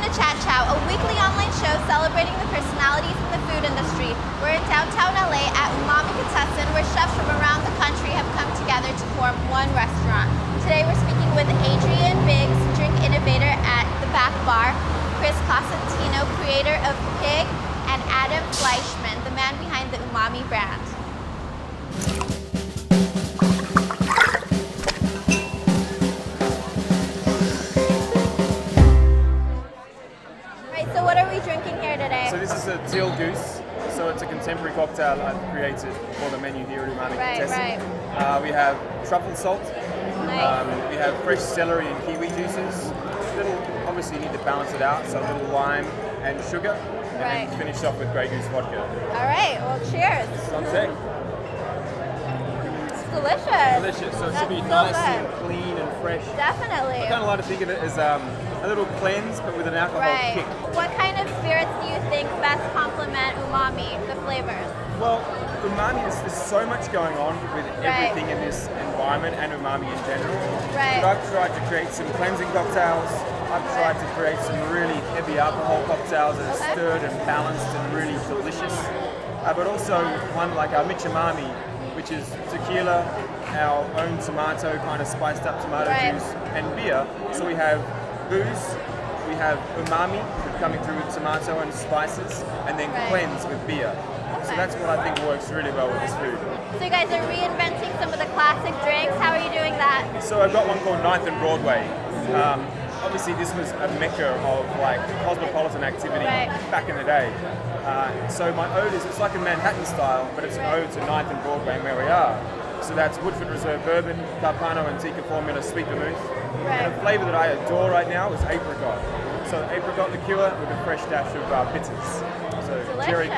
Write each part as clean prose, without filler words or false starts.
Welcome to ChatChow, a weekly online show celebrating the personalities in the food industry. We're in downtown LA at UMAMIcatessen, where chefs from around the country have come together to form one restaurant. Today we're speaking with Adrian Biggs, drink innovator at The Back Bar, Chris Cosentino, creator of Pig, and Adam Fleischman, the man behind the Umami brand. Right, so what are we drinking here today? So this is a teal goose. So it's a contemporary cocktail I've created for the menu here at UMAMIcatessen. We have truffle salt, we have fresh celery and kiwi juices. Obviously you need to balance it out, so a little lime and sugar, and then finish off with Grey Goose vodka. Alright, well cheers. It's delicious. Delicious, so it should be nice and clean and fresh. Definitely. I kind of like to think of it as a little cleanse, but with an alcohol kick. What kind of spirits do you think best complement umami, the flavors? Well, umami, there's so much going on with everything in this environment and umami in general. But I've tried to create some cleansing cocktails. I've tried to create some really heavy alcohol cocktails that are stirred and balanced and really delicious. But also one like our Michumami, which is tequila, our own tomato, kind of spiced up tomato juice, and beer. So we have booze, we have umami, coming through with tomato and spices, and then cleanse with beer. So that's what I think works really well with this food. So you guys are reinventing some of the classic drinks. How are you doing that? So I've got one called Ninth and Broadway. Obviously this was a mecca of like cosmopolitan activity back in the day. So my ode is, it's like a Manhattan style, but it's an ode to Ninth and Broadway and where we are. So that's Woodford Reserve Bourbon, Carpano Antica Formula, Sweet Vermouth. And a flavour that I adore right now is apricot. So apricot liqueur with a fresh dash of bitters. So Jerry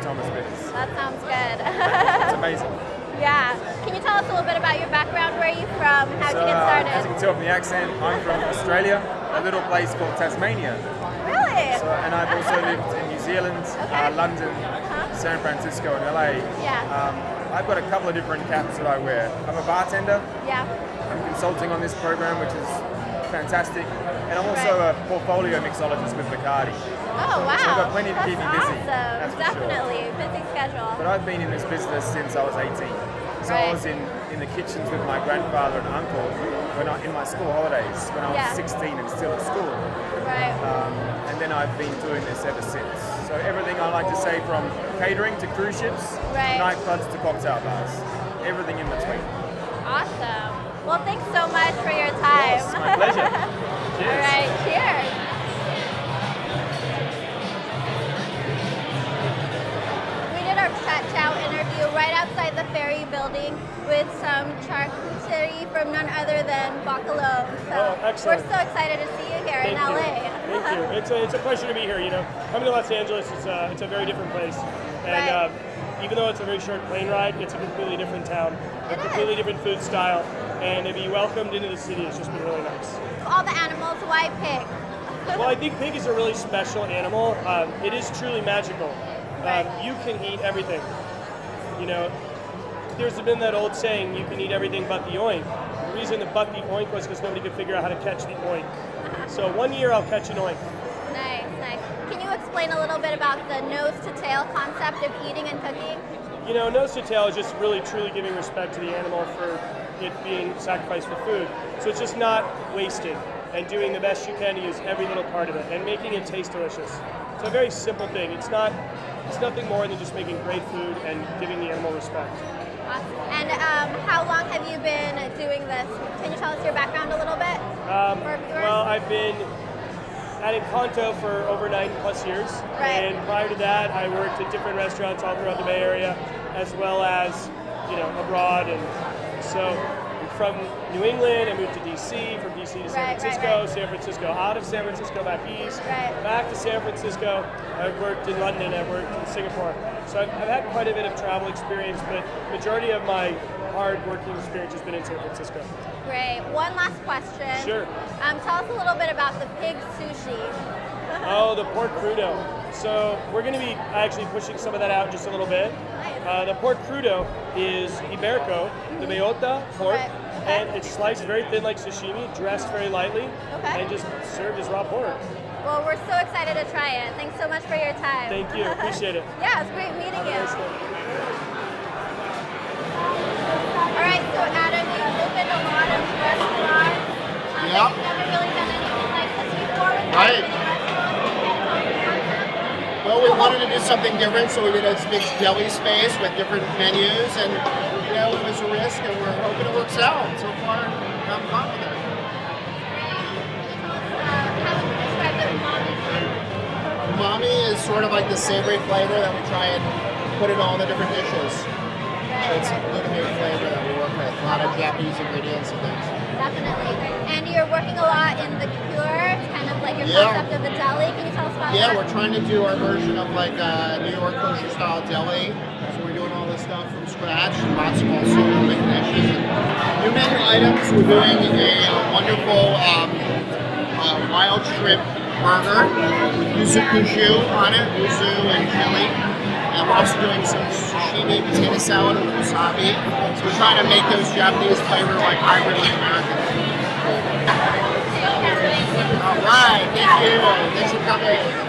Thomas bitters. That sounds good. It's amazing. Yeah. Can you tell us a little bit about your background? Where are you from? How did you get started? As you can tell from the accent, I'm from Australia, a little place called Tasmania. Really? So, and I've also lived in New Zealand, London, San Francisco and LA. I've got a couple of different caps that I wear. I'm a bartender. I'm consulting on this program, which is fantastic. And I'm also a portfolio mixologist with Bacardi. Oh wow! So I've got plenty to keep me busy. That's awesome. Definitely busy schedule. But I've been in this business since I was 18. So I was in the kitchens with my grandfather and uncle when I, in my school holidays when I was 16 and still at school. And then I've been doing this ever since. So everything I like to say, from catering to cruise ships, nightclubs to cocktail bars, everything in between. Awesome. Well, thanks so much for your time. Yes, my pleasure. Cheers. All right, cheers. We did our ChatChow interview right outside the Ferry Building with some charcuterie from none other than Bacalhau. So we're so excited to see you here in LA. Thank you. It's a pleasure to be here. You know, coming to Los Angeles, it's a very different place. And even though it's a very short plane ride, it's a completely different town, a completely different food style, and to be welcomed into the city has just been really nice. All the animals, why pig? Well, I think pig is a really special animal. It is truly magical. You can eat everything. You know, there's been that old saying, you can eat everything but the oink. The reason the but the oink was because nobody could figure out how to catch the oink. So one year I'll catch an oink. Explain a little bit about the nose-to-tail concept of eating and cooking. You know, nose-to-tail is just really truly giving respect to the animal for it being sacrificed for food. So it's just not wasting and doing the best you can to use every little part of it and making it taste delicious. It's a very simple thing. It's nothing more than just making great food and giving the animal respect. Awesome. And how long have you been doing this? Can you tell us your background a little bit? Well, I've been at Encanto for over 9+ years, and prior to that, I worked at different restaurants all throughout the Bay Area, as well as, you know, abroad. And so, from New England, I moved to DC, from DC to San Francisco, San Francisco, out of San Francisco, back east, back to San Francisco. I've worked in London, I've worked in Singapore. So I've had quite a bit of travel experience, but majority of my hard working experience has been in San Francisco. Great. One last question. Sure. Tell us a little bit about the pig sushi. Oh, the pork crudo. So we're going to be actually pushing some of that out just a little bit. The pork crudo is Iberico, the Meota pork, And it's sliced very thin like sashimi, dressed very lightly, and just served as raw pork. Well, we're so excited to try it. Thanks so much for your time. Thank you. Appreciate it. Yeah, it's great meeting you. Nice. All right, so Adam, you've opened a lot of restaurants. I've never really done anything like this before. Well, we wanted to do something different, so we did a mixed deli space with different menus, and you know, it was a risk, and we're hoping it works out. So far, I'm confident. How would you describe the umami flavor? Umami is sort of like the savory flavor that we try and put in all the different dishes. It's a glutamate flavor that we work with, a lot of Japanese ingredients and things. Definitely. And you're working a lot in the cure, kind of like your concept of the deli. Can you tell us about that? Yeah, we're trying to do our version of like a New York kosher style deli. So we're doing all this stuff from scratch, lots of also big dishes. New menu items, we're doing a wonderful wild shrimp burger with yuzu kosho on it, yuzu and chili. And we're also doing some sashimi potato salad with wasabi. So we're trying to make those Japanese flavor like hybrid with American. All right, thank you. Thanks for coming.